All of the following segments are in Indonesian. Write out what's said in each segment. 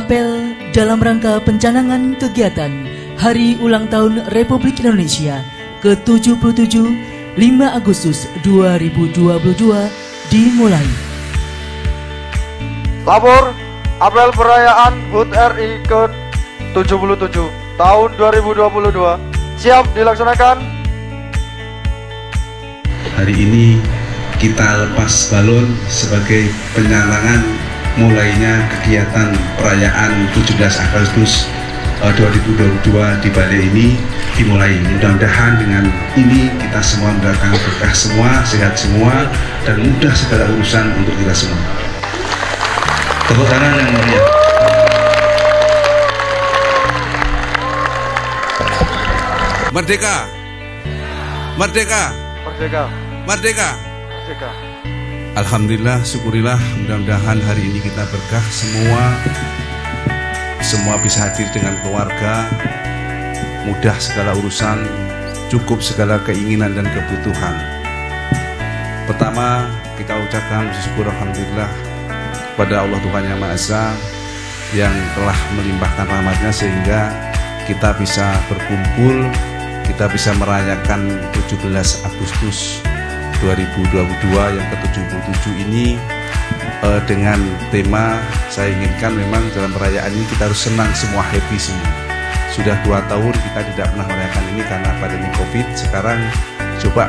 Apel dalam rangka pencanangan kegiatan Hari Ulang Tahun Republik Indonesia ke-77 5 Agustus 2022 dimulai. Lapor Apel Perayaan HUT RI ke-77 tahun 2022 siap dilaksanakan. Hari ini kita lepas balon sebagai pencanangan mulainya kegiatan perayaan 17 Agustus 2022 di Bali ini dimulai. Mudah-mudahan dengan ini kita semua mendapatkan berkah semua, sehat semua, dan mudah segala urusan untuk kita semua. Tepuk tangan yang meriah. Merdeka. Merdeka. Merdeka. Merdeka. Merdeka. Alhamdulillah, syukurilah, mudah-mudahan hari ini kita berkah semua bisa hadir dengan keluarga, mudah segala urusan, cukup segala keinginan dan kebutuhan. Pertama kita ucapkan syukur alhamdulillah kepada Allah Tuhan Yang Maha Esa yang telah melimpahkan rahmatnya sehingga kita bisa berkumpul, kita bisa merayakan 17 Agustus 2022 yang ke-77 ini dengan tema saya inginkan memang dalam perayaan ini kita harus senang semua, happy semua. Sudah 2 tahun kita tidak pernah merayakan ini karena pandemi COVID. Sekarang coba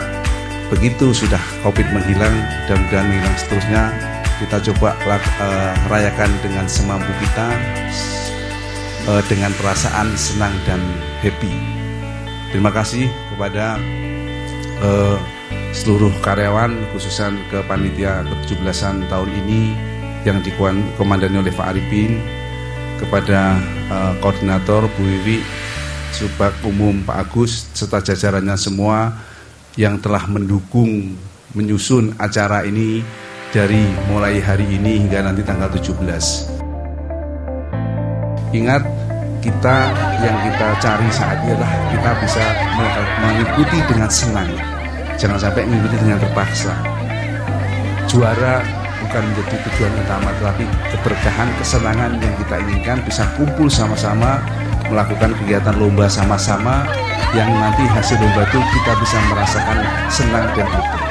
begitu sudah COVID menghilang dan menghilang seterusnya, kita coba rayakan dengan semampu kita dengan perasaan senang dan happy. Terima kasih kepada seluruh karyawan, khususnya ke panitia ke-17-an tahun ini yang dikomandani oleh Pak Arifin, kepada koordinator Bu Wiwi Subak Umum Pak Agus serta jajarannya semua yang telah mendukung menyusun acara ini dari mulai hari ini hingga nanti tanggal 17. Ingat, kita yang kita cari saat ini adalah kita bisa mengikuti dengan senang. Jangan sampai mengikuti dengan terpaksa. Juara bukan menjadi tujuan utama, tetapi keberkahan, kesenangan yang kita inginkan bisa kumpul sama-sama, melakukan kegiatan lomba sama-sama, yang nanti hasil lomba itu kita bisa merasakan senang dan berkah.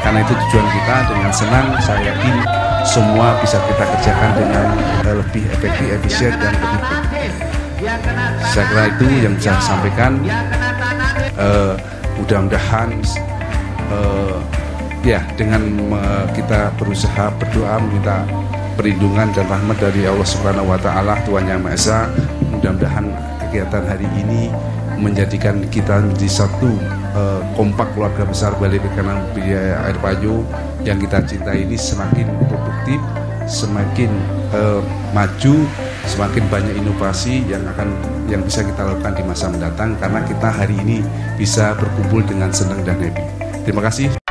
Karena itu tujuan kita dengan senang, saya yakin semua bisa kita kerjakan dengan lebih efektif, efisien, dan lebih baik. Saya kira itu yang bisa saya sampaikan. Mudah-mudahan dengan kita berusaha berdoa minta perlindungan dan rahmat dari Allah Subhanahu wa Ta'ala, Tuhan Yang Maha Esa, mudah-mudahan kegiatan hari ini menjadikan kita menjadi satu kompak keluarga besar Bali Perikanan Budidaya Air Payu yang kita cintai ini semakin produktif, semakin maju, semakin banyak inovasi yang bisa kita lakukan di masa mendatang karena kita hari ini bisa berkumpul dengan senang dan happy. Terima kasih.